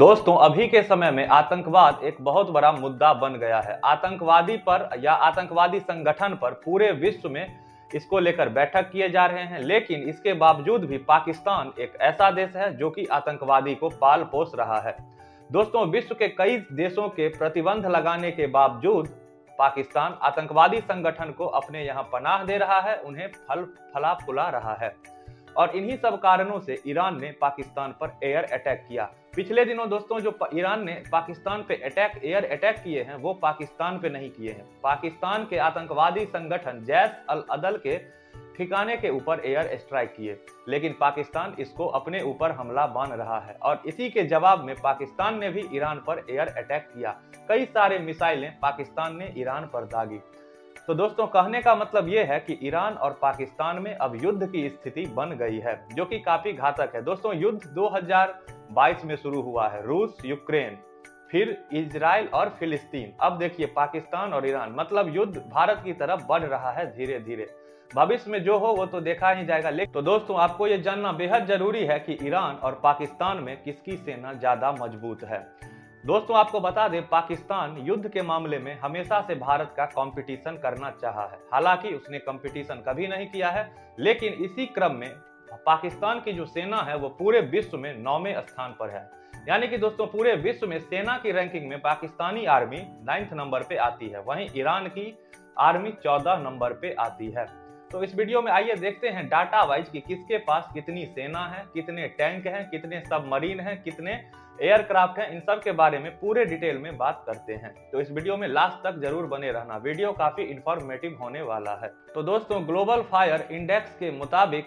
दोस्तों अभी के समय में आतंकवाद एक बहुत बड़ा मुद्दा बन गया है। आतंकवादी पर या आतंकवादी संगठन पर पूरे विश्व में इसको लेकर बैठक किए जा रहे हैं, लेकिन इसके बावजूद भी पाकिस्तान एक ऐसा देश है जो कि आतंकवादी को पाल पोस रहा है। दोस्तों विश्व के कई देशों के प्रतिबंध लगाने के बावजूद पाकिस्तान आतंकवादी संगठन को अपने यहाँ पनाह दे रहा है, उन्हें फला फुला रहा है और इन्हीं सब कारणों से ईरान ने पाकिस्तान पर एयर अटैक किया। पिछले दिनों दोस्तों जो ईरान ने पाकिस्तान पे एयर अटैक किए हैं वो पाकिस्तान पे नहीं किए हैं, पाकिस्तान के आतंकवादी संगठन जैश अल अदल के ठिकाने के ऊपर एयर स्ट्राइक किए, लेकिन पाकिस्तान इसको अपने ऊपर हमला मान रहा है और इसी के जवाब में पाकिस्तान ने भी ईरान पर एयर अटैक किया। कई सारे मिसाइलें पाकिस्तान ने ईरान पर दागी। तो दोस्तों कहने का मतलब ये है कि ईरान और पाकिस्तान में अब युद्ध की स्थिति बन गई है जो कि काफी घातक है। दोस्तों युद्ध 2022 में शुरू हुआ है, रूस यूक्रेन, फिर इजराइल और फिलिस्तीन। अब देखिए पाकिस्तान और ईरान, मतलब युद्ध भारत की तरफ बढ़ रहा है धीरे धीरे। भविष्य में जो हो वो तो देखा ही जाएगा। लेकिन तो दोस्तों आपको ये जानना बेहद जरूरी है कि ईरान और पाकिस्तान में किसकी सेना ज्यादा मजबूत है। दोस्तों आपको बता दें पाकिस्तान युद्ध के मामले में हमेशा से भारत का कंपटीशन करना चाहा है, हालांकि उसने कंपटीशन कभी नहीं किया है, लेकिन इसी क्रम में पाकिस्तान की जो सेना है वो पूरे विश्व में 9वें स्थान पर है। यानी कि दोस्तों पूरे विश्व में सेना की रैंकिंग में पाकिस्तानी आर्मी 9th नंबर पे आती है, वहीं ईरान की आर्मी 14 नंबर पे आती है। तो इस वीडियो में आइए देखते हैं डाटा वाइज कि किसके पास कितनी सेना है, कितने टैंक हैं, कितने सबमरीन हैं, कितने एयरक्राफ्ट हैं, इन सब के बारे में पूरे डिटेल में बात करते हैं। तो इस वीडियो में लास्ट तक जरूर बने रहना, वीडियो काफी इंफॉर्मेटिव होने वाला है। तो दोस्तों ग्लोबल फायर इंडेक्स के मुताबिक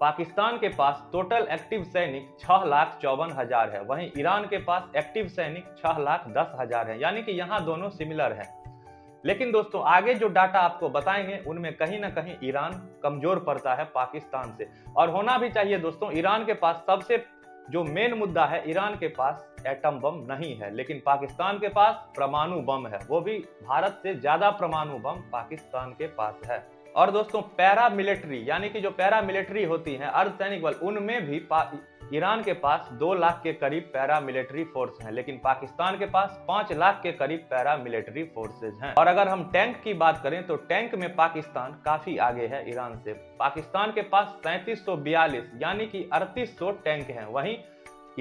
पाकिस्तान के पास टोटल एक्टिव सैनिक 6,54,000 है, वहीं ईरान के पास एक्टिव सैनिक 6,10,000 है, यानी कि यहाँ दोनों सिमिलर है। लेकिन दोस्तों आगे जो डाटा आपको बताएंगे उनमें कहीं ना कहीं ईरान कमजोर पड़ता है पाकिस्तान से, और होना भी चाहिए। दोस्तों ईरान के पास सबसे जो मेन मुद्दा है, ईरान के पास एटम बम नहीं है, लेकिन पाकिस्तान के पास परमाणु बम है, वो भी भारत से ज्यादा परमाणु बम पाकिस्तान के पास है। और दोस्तों पैरा मिलिट्री यानी कि जो पैरा मिलिट्री होती है अर्धसैनिक बल, उनमें भी ईरान के पास 2 लाख के करीब पैरा मिलिट्री फोर्स हैं, लेकिन पाकिस्तान के पास 5 लाख के करीब पैरा मिलिट्री फोर्सेज हैं। और अगर हम टैंक की बात करें तो टैंक में पाकिस्तान काफी आगे है ईरान से। पाकिस्तान के पास 3742 यानी कि 3800 टैंक हैं, वहीं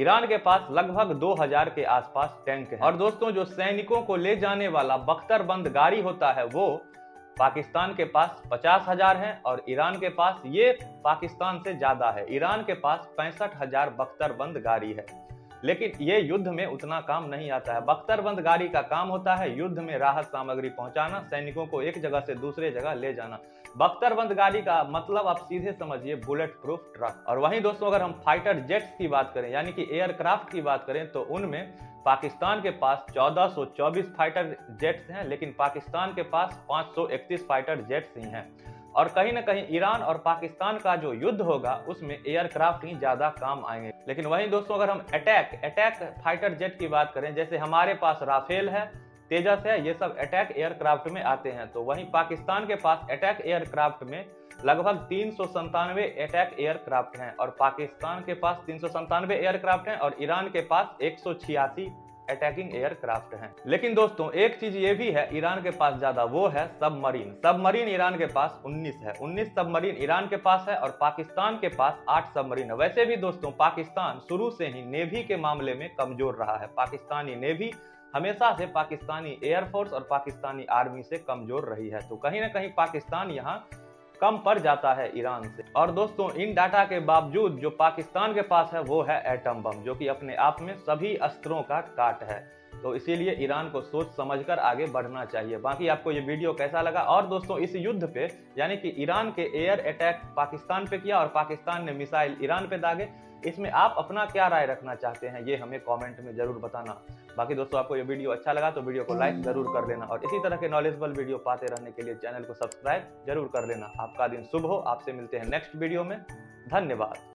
ईरान के पास लगभग 2000 के आसपास टैंक है। और दोस्तों जो सैनिकों को ले जाने वाला बख्तरबंद गाड़ी होता है वो पाकिस्तान के पास 50,000 है और ईरान के पास ये पाकिस्तान से ज़्यादा है, ईरान के पास 65,000 बख्तरबंद गाड़ी है, लेकिन ये युद्ध में उतना काम नहीं आता है। बख्तरबंद गाड़ी का काम होता है युद्ध में राहत सामग्री पहुंचाना, सैनिकों को एक जगह से दूसरे जगह ले जाना। बख्तरबंद गाड़ी का मतलब आप सीधे समझिए बुलेट प्रूफ ट्रक। और वहीं दोस्तों अगर हम फाइटर जेट्स की बात करें यानी कि एयरक्राफ्ट की बात करें तो उनमें पाकिस्तान के पास 1424 फाइटर जेट्स हैं, लेकिन पाकिस्तान के पास 531 फाइटर जेट्स ही हैं। और कहीं ना कहीं ईरान और पाकिस्तान का जो युद्ध होगा उसमें एयरक्राफ्ट ही ज़्यादा काम आएंगे। लेकिन वहीं दोस्तों अगर हम अटैक फाइटर जेट की बात करें, जैसे हमारे पास राफेल है, तेजस है, ये सब अटैक एयरक्राफ्ट में आते हैं, तो वहीं पाकिस्तान के पास अटैक एयरक्राफ्ट में लगभग 397 अटैक एयरक्राफ्ट हैं और पाकिस्तान के पास 397 एयरक्राफ्ट हैं और ईरान के पास 186 अटैकिंग एयरक्राफ्ट हैं। लेकिन दोस्तों एक चीज ये भी है ईरान के पास ज्यादा, वो है सबमरीन। सबमरीन ईरान के पास 19 है, 19 सबमरीन ईरान के पास है और पाकिस्तान के पास 8 सबमरीन है। वैसे भी दोस्तों पाकिस्तान शुरू से ही नेवी के मामले में कमजोर रहा है, पाकिस्तानी नेवी हमेशा से पाकिस्तानी एयरफोर्स और पाकिस्तानी आर्मी से कमजोर रही है, तो कहीं ना कहीं पाकिस्तान यहाँ कम पड़ जाता है ईरान से। और दोस्तों इन डाटा के बावजूद जो पाकिस्तान के पास है वो है एटम बम, जो कि अपने आप में सभी अस्त्रों का काट है, तो इसीलिए ईरान को सोच समझकर आगे बढ़ना चाहिए। बाकी आपको ये वीडियो कैसा लगा, और दोस्तों इस युद्ध पे यानी कि ईरान के एयर अटैक पाकिस्तान पे किया और पाकिस्तान ने मिसाइल ईरान पे दागे, इसमें आप अपना क्या राय रखना चाहते हैं ये हमें कमेंट में जरूर बताना। बाकी दोस्तों आपको ये वीडियो अच्छा लगा तो वीडियो को लाइक जरूर कर लेना और इसी तरह के नॉलेजेबल वीडियो पाते रहने के लिए चैनल को सब्सक्राइब जरूर कर लेना। आपका दिन शुभ हो, आपसे मिलते हैं नेक्स्ट वीडियो में, धन्यवाद।